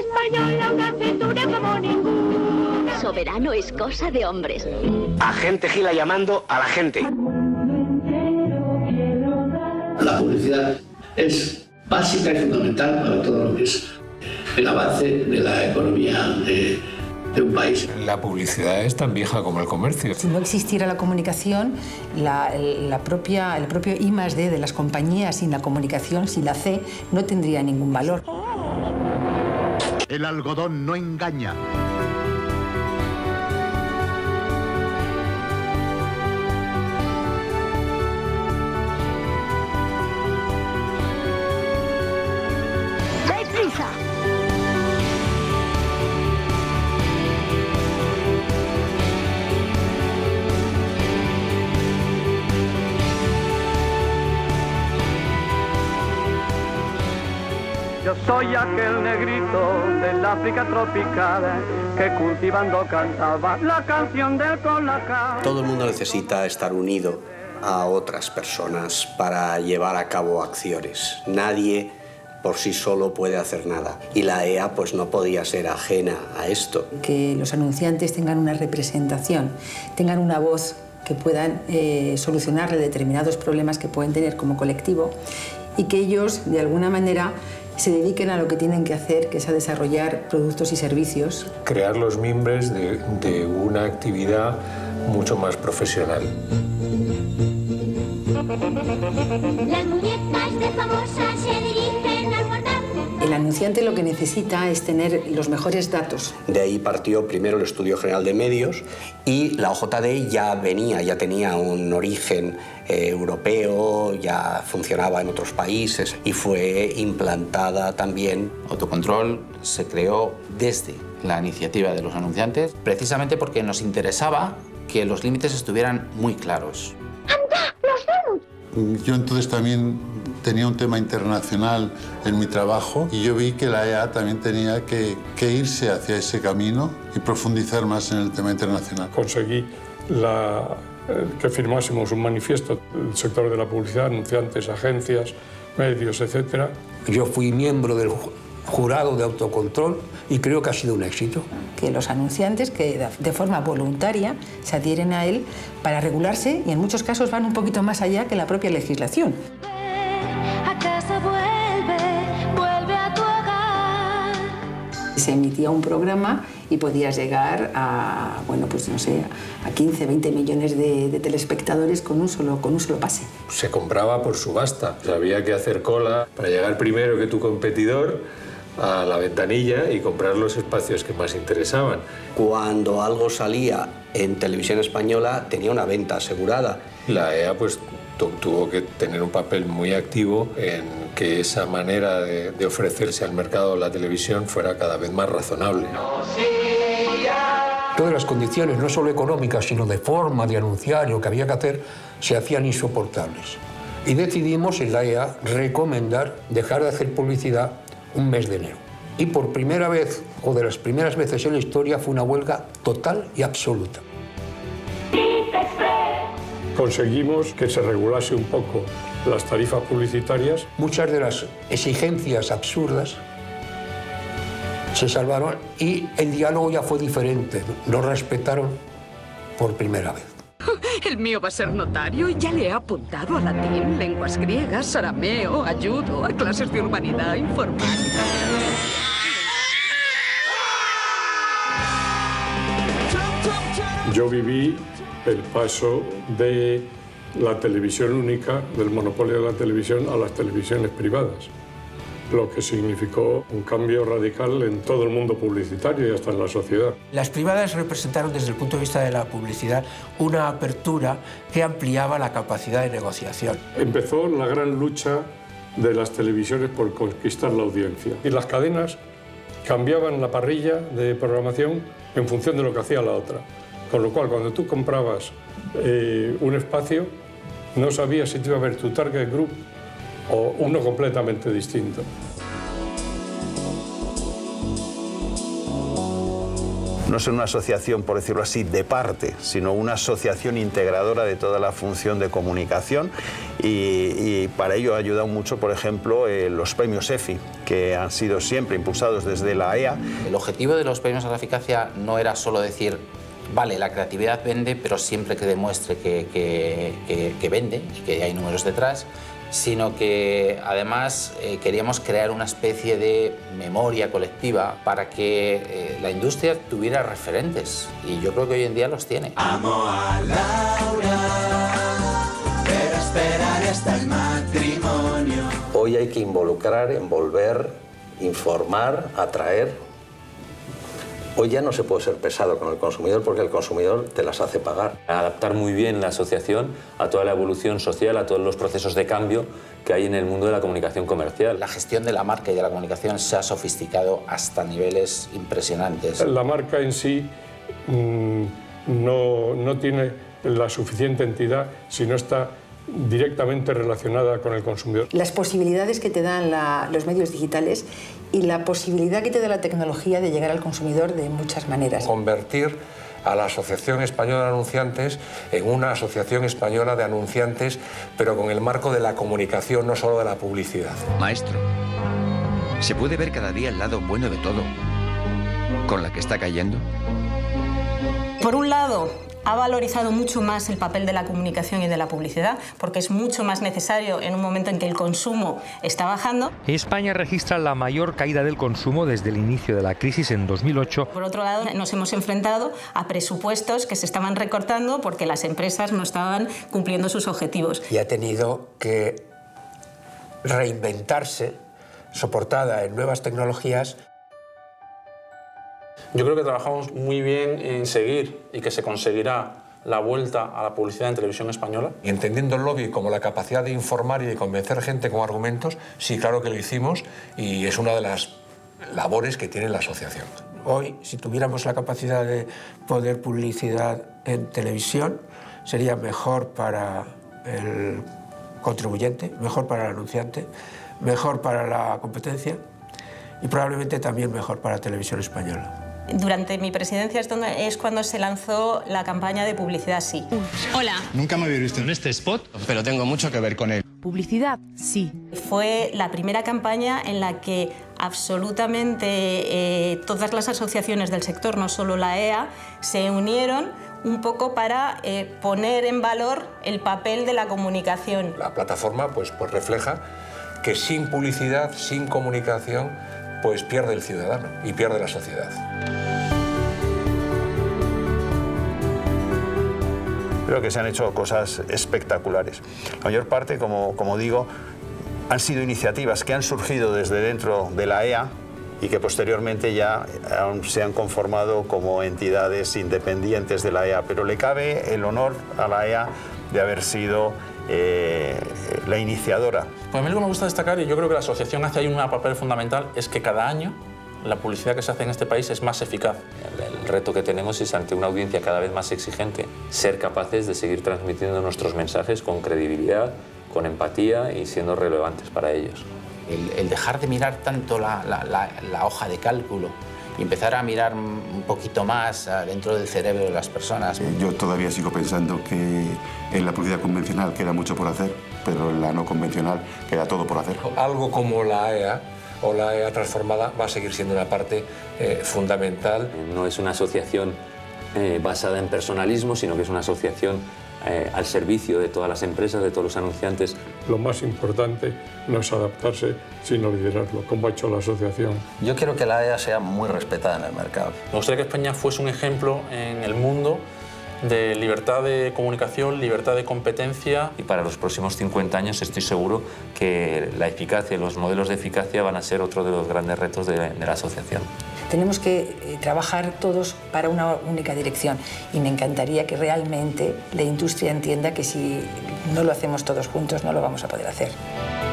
Española, una cintura como ninguna. Soberano es cosa de hombres. Agente Gila llamando a la gente. La publicidad es básica y fundamental para todo lo que es el avance de la economía de un país. La publicidad es tan vieja como el comercio. Si no existiera la comunicación, el propio I+D de las compañías sin la comunicación, sin la C, no tendría ningún valor. El algodón no engaña. Soy aquel negrito del África tropical que cultivando cantaba la canción del Colacao. Todo el mundo necesita estar unido a otras personas para llevar a cabo acciones. Nadie por sí solo puede hacer nada. Y la AEA pues no podía ser ajena a esto. Que los anunciantes tengan una representación, tengan una voz, que puedan solucionarle determinados problemas que pueden tener como colectivo y que ellos, de alguna manera, se dediquen a lo que tienen que hacer, que es a desarrollar productos y servicios. Crear los mimbres de una actividad mucho más profesional. Las muñecas de famosas se dirigen al guardapolvo. El anunciante lo que necesita es tener los mejores datos. De ahí partió primero el Estudio General de Medios y la OJD ya tenía un origen europeo, ya funcionaba en otros países y fue implantada también. Autocontrol se creó desde la iniciativa de los anunciantes, precisamente porque nos interesaba que los límites estuvieran muy claros. ¡Anda, los vemos! Yo entonces también tenía un tema internacional en mi trabajo y yo vi que la AEA también tenía que irse hacia ese camino y profundizar más en el tema internacional. Conseguí que firmásemos un manifiesto del sector de la publicidad, anunciantes, agencias, medios, etc. Yo fui miembro del jurado de Autocontrol y creo que ha sido un éxito. Que los anunciantes que de forma voluntaria se adhieren a él para regularse y en muchos casos van un poquito más allá que la propia legislación. Se emitía un programa y podías llegar a, bueno, pues no sé, a 15, 20 millones de telespectadores con un solo pase. Se compraba por subasta. O sea, había que hacer cola para llegar primero que tu competidor a la ventanilla y comprar los espacios que más interesaban. Cuando algo salía en Televisión Española tenía una venta asegurada. La AEA pues tuvo que tener un papel muy activo en que esa manera de ofrecerse al mercado la televisión fuera cada vez más razonable. Todas las condiciones, no solo económicas, sino de forma de anunciar lo que había que hacer, se hacían insoportables. Y decidimos en la AEA recomendar dejar de hacer publicidad un mes de enero. Y por primera vez, o de las primeras veces en la historia, fue una huelga total y absoluta. Conseguimos que se regulase un poco las tarifas publicitarias. Muchas de las exigencias absurdas se salvaron y el diálogo ya fue diferente. Lo respetaron por primera vez. El mío va a ser notario y ya le he apuntado a latín, lenguas griegas, arameo, ayudo, a clases de urbanidad, informática. Yo viví el paso de la televisión única, del monopolio de la televisión, a las televisiones privadas, lo que significó un cambio radical en todo el mundo publicitario y hasta en la sociedad. Las privadas representaron desde el punto de vista de la publicidad una apertura que ampliaba la capacidad de negociación. Empezó la gran lucha de las televisiones por conquistar la audiencia y las cadenas cambiaban la parrilla de programación en función de lo que hacía la otra. Con lo cual, cuando tú comprabas un espacio, no sabías si te iba a ver tu target group o uno completamente distinto. No es una asociación, por decirlo así, de parte, sino una asociación integradora de toda la función de comunicación y para ello ha ayudado mucho, por ejemplo, los premios EFI, que han sido siempre impulsados desde la AEA. El objetivo de los premios a la eficacia no era solo decir, vale, la creatividad vende, pero siempre que demuestre que vende y que hay números detrás, sino que además queríamos crear una especie de memoria colectiva para que la industria tuviera referentes, y yo creo que hoy en día los tiene. Amo a Laura, pero esperaré hasta el matrimonio. Hoy hay que involucrar, envolver, informar, atraer. Hoy ya no se puede ser pesado con el consumidor porque el consumidor te las hace pagar. Adaptar muy bien la asociación a toda la evolución social, a todos los procesos de cambio que hay en el mundo de la comunicación comercial. La gestión de la marca y de la comunicación se ha sofisticado hasta niveles impresionantes. La marca en sí no tiene la suficiente entidad si no está directamente relacionada con el consumidor. Las posibilidades que te dan los medios digitales y la posibilidad que te da la tecnología de llegar al consumidor de muchas maneras. Convertir a la Asociación Española de Anunciantes en una Asociación Española de Anunciantes, pero con el marco de la comunicación, no solo de la publicidad. Maestro, ¿se puede ver cada día el lado bueno de todo con la que está cayendo? Por un lado, ha valorizado mucho más el papel de la comunicación y de la publicidad, porque es mucho más necesario en un momento en que el consumo está bajando. España registra la mayor caída del consumo desde el inicio de la crisis en 2008. Por otro lado, nos hemos enfrentado a presupuestos que se estaban recortando porque las empresas no estaban cumpliendo sus objetivos. Y ha tenido que reinventarse, soportada en nuevas tecnologías. Yo creo que trabajamos muy bien en seguir y que se conseguirá la vuelta a la publicidad en Televisión Española. Y entendiendo el lobby como la capacidad de informar y de convencer gente con argumentos, sí, claro que lo hicimos, y es una de las labores que tiene la asociación. Hoy, si tuviéramos la capacidad de poner publicidad en televisión, sería mejor para el contribuyente, mejor para el anunciante, mejor para la competencia y probablemente también mejor para Televisión Española. Durante mi presidencia es cuando se lanzó la campaña de Publicidad Sí. Hola. Nunca me había visto en este spot, pero tengo mucho que ver con él. Publicidad Sí. Fue la primera campaña en la que absolutamente todas las asociaciones del sector, no solo la AEA, se unieron un poco para poner en valor el papel de la comunicación. La plataforma pues refleja que sin publicidad, sin comunicación, pues pierde el ciudadano y pierde la sociedad. Creo que se han hecho cosas espectaculares. La mayor parte, como digo, han sido iniciativas que han surgido desde dentro de la AEA y que posteriormente ya se han conformado como entidades independientes de la AEA. Pero le cabe el honor a la AEA de haber sido la iniciadora. Pues a mí lo que me gusta destacar, y yo creo que la asociación hace ahí un papel fundamental, es que cada año la publicidad que se hace en este país es más eficaz. El reto que tenemos es, ante una audiencia cada vez más exigente, ser capaces de seguir transmitiendo nuestros mensajes con credibilidad, con empatía y siendo relevantes para ellos. El dejar de mirar tanto la hoja de cálculo y empezar a mirar un poquito más dentro del cerebro de las personas. Yo todavía sigo pensando que en la publicidad convencional queda mucho por hacer, pero en la no convencional queda todo por hacer. Algo como la AEA o la AEA transformada va a seguir siendo una parte fundamental. No es una asociación basada en personalismo, sino que es una asociación al servicio de todas las empresas, de todos los anunciantes. Lo más importante no es adaptarse, sino liderarlo, como ha hecho la asociación. Yo quiero que la AEA sea muy respetada en el mercado. Me gustaría que España fuese un ejemplo en el mundo de libertad de comunicación, libertad de competencia. Y para los próximos 50 años estoy seguro que la eficacia, los modelos de eficacia van a ser otro de los grandes retos de la asociación. Tenemos que trabajar todos para una única dirección y me encantaría que realmente la industria entienda que si no lo hacemos todos juntos no lo vamos a poder hacer.